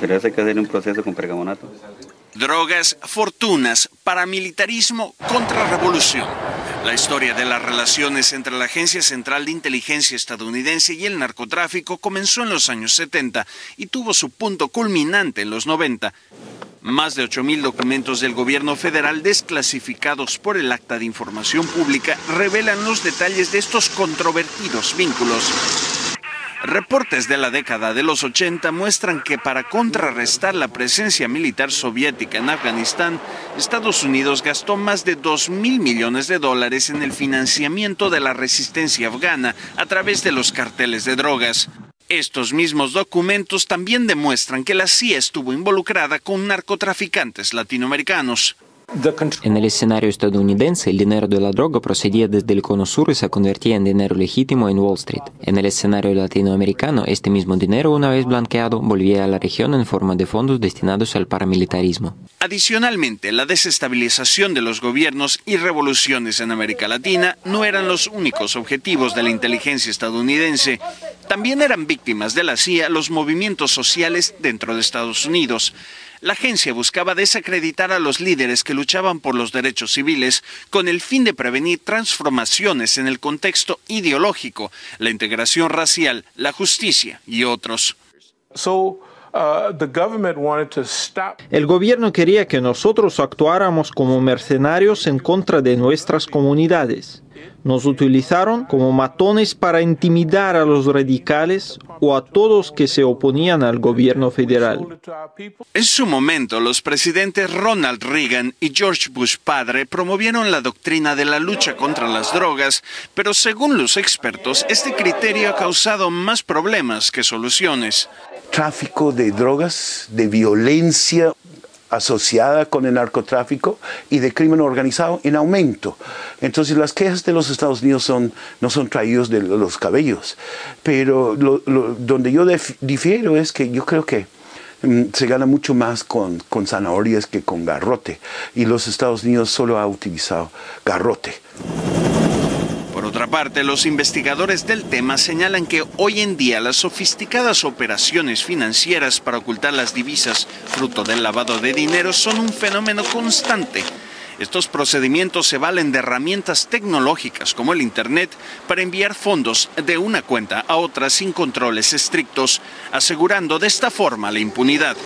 Pero eso hay que hacer un proceso con pergamonato. Drogas, fortunas, paramilitarismo, contrarrevolución. La historia de las relaciones entre la Agencia Central de Inteligencia Estadounidense y el narcotráfico comenzó en los años 70 y tuvo su punto culminante en los 90. Más de 8.000 documentos del gobierno federal desclasificados por el Acta de Información Pública revelan los detalles de estos controvertidos vínculos. Reportes de la década de los 80 muestran que para contrarrestar la presencia militar soviética en Afganistán, Estados Unidos gastó más de $2.000 millones en el financiamiento de la resistencia afgana a través de los carteles de drogas. Estos mismos documentos también demuestran que la CIA estuvo involucrada con narcotraficantes latinoamericanos. En el escenario estadounidense, el dinero de la droga procedía desde el Cono Sur y se convertía en dinero legítimo en Wall Street. En el escenario latinoamericano, este mismo dinero, una vez blanqueado, volvía a la región en forma de fondos destinados al paramilitarismo. Adicionalmente, la desestabilización de los gobiernos y revoluciones en América Latina no eran los únicos objetivos de la inteligencia estadounidense. También eran víctimas de la CIA los movimientos sociales dentro de Estados Unidos. La agencia buscaba desacreditar a los líderes que luchaban por los derechos civiles con el fin de prevenir transformaciones en el contexto ideológico, la integración racial, la justicia y otros. El gobierno quería que nosotros actuáramos como mercenarios en contra de nuestras comunidades. Nos utilizaron como matones para intimidar a los radicales o a todos que se oponían al gobierno federal. En su momento, los presidentes Ronald Reagan y George Bush padre promovieron la doctrina de la lucha contra las drogas, pero según los expertos, este criterio ha causado más problemas que soluciones. Tráfico de drogas, de violencia asociada con el narcotráfico y de crimen organizado en aumento. Entonces las quejas de los Estados Unidos no son traídos de los cabellos, pero donde yo difiero es que yo creo que se gana mucho más con zanahorias que con garrote, y los Estados Unidos solo ha utilizado garrote. Por otra parte, los investigadores del tema señalan que hoy en día las sofisticadas operaciones financieras para ocultar las divisas fruto del lavado de dinero son un fenómeno constante. Estos procedimientos se valen de herramientas tecnológicas como el Internet para enviar fondos de una cuenta a otra sin controles estrictos, asegurando de esta forma la impunidad.